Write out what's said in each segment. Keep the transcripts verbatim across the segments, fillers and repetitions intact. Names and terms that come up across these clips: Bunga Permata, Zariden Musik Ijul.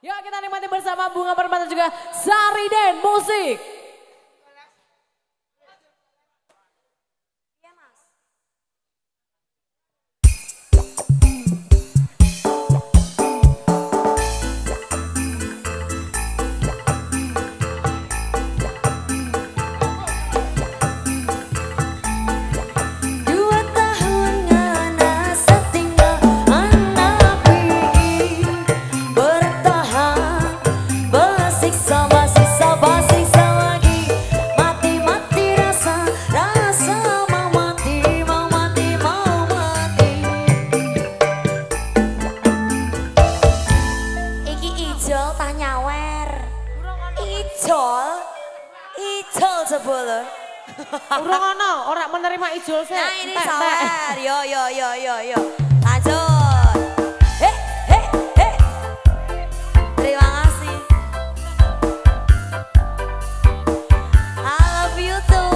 Yuk kita nikmati bersama Bunga Permata juga Zariden Musik. Ijul, Ijul sebelum. Urung ana, orang menerima Ijul sih. Nah ini sawer, yo yo yo yo yo. Lanjut. Heh heh heh. Terima kasih. I love you too.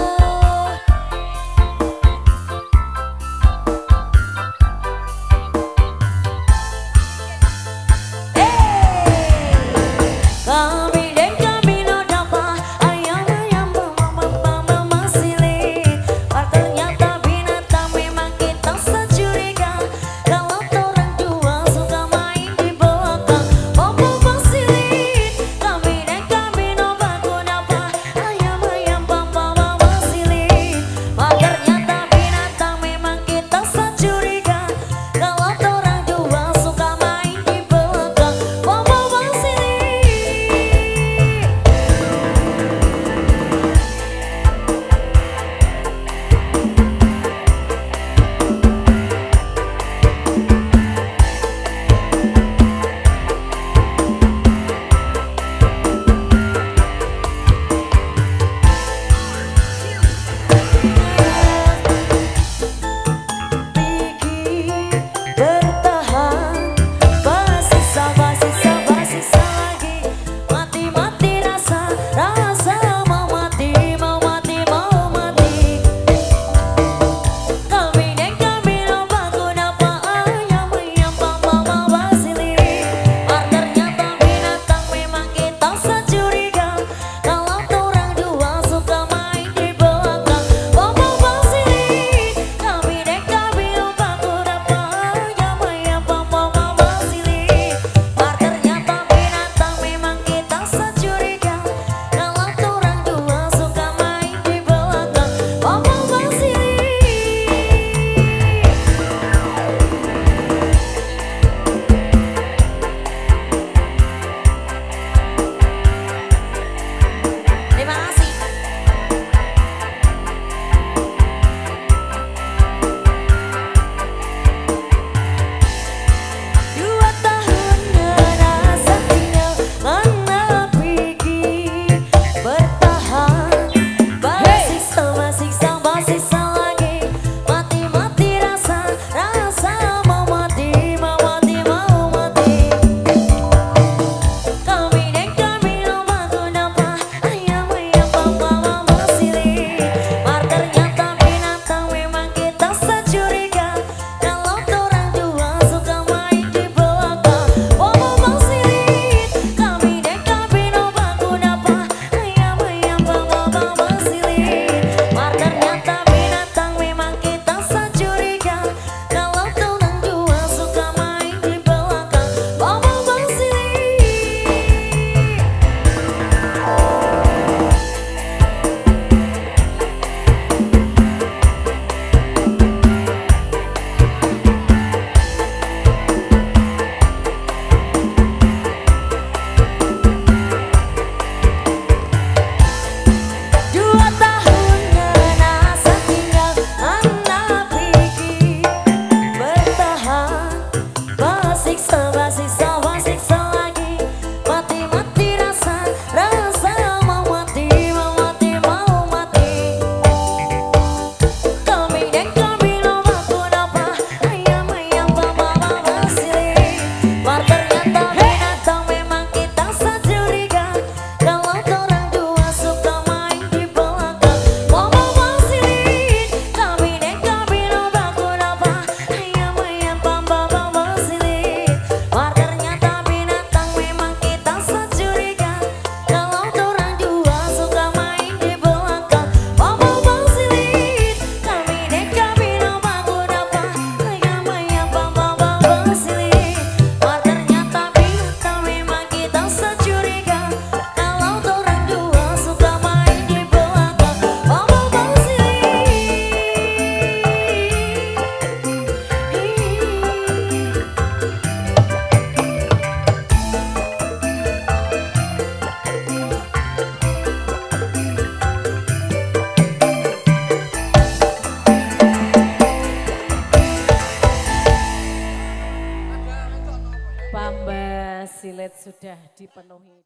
sudah dipenuhi.